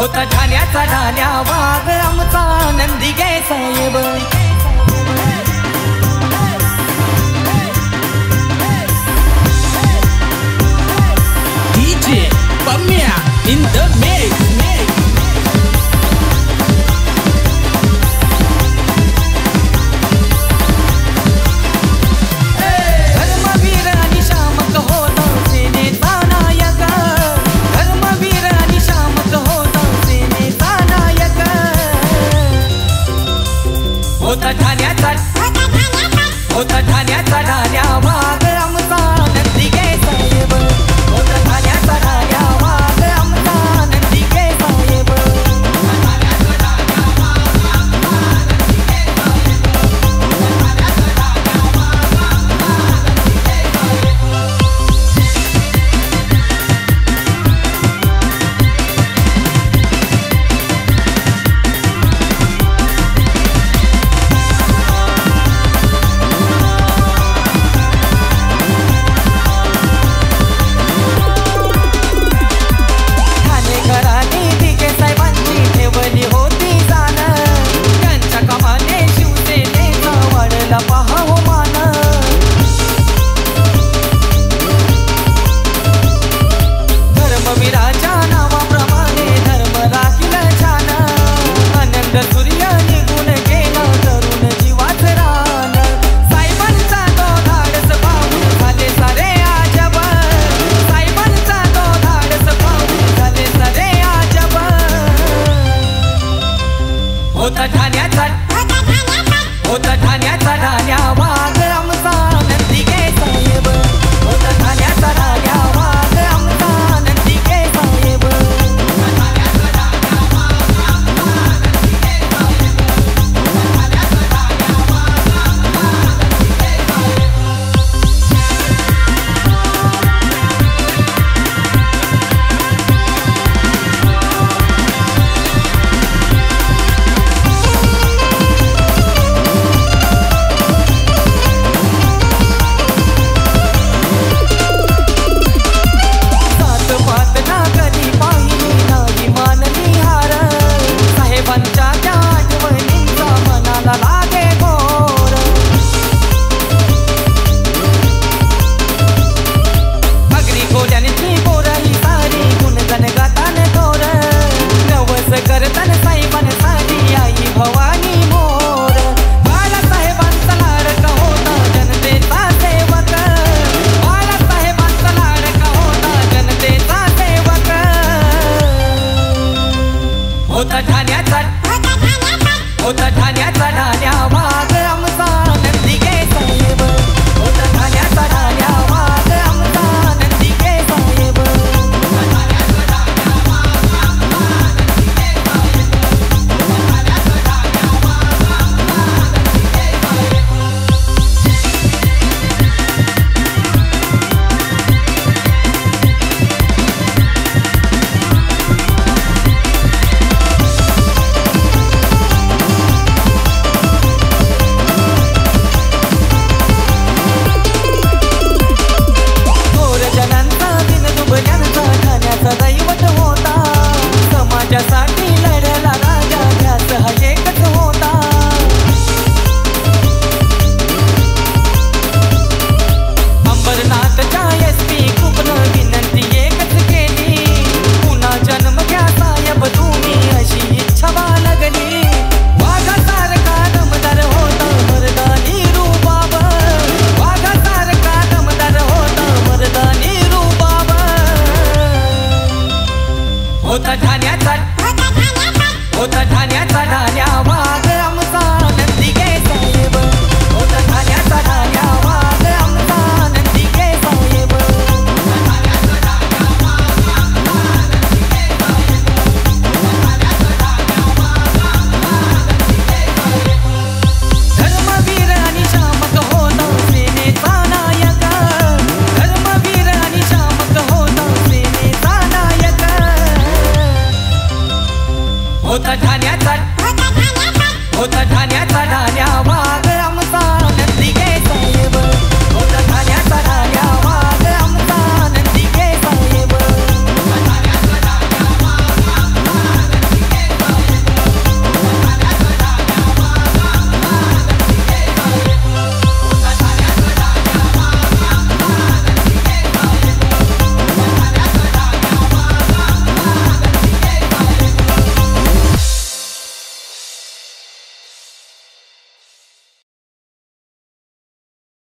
होता ठाण्याचा ठाण्या वाघ आमचा आनंद दिघे साहेब।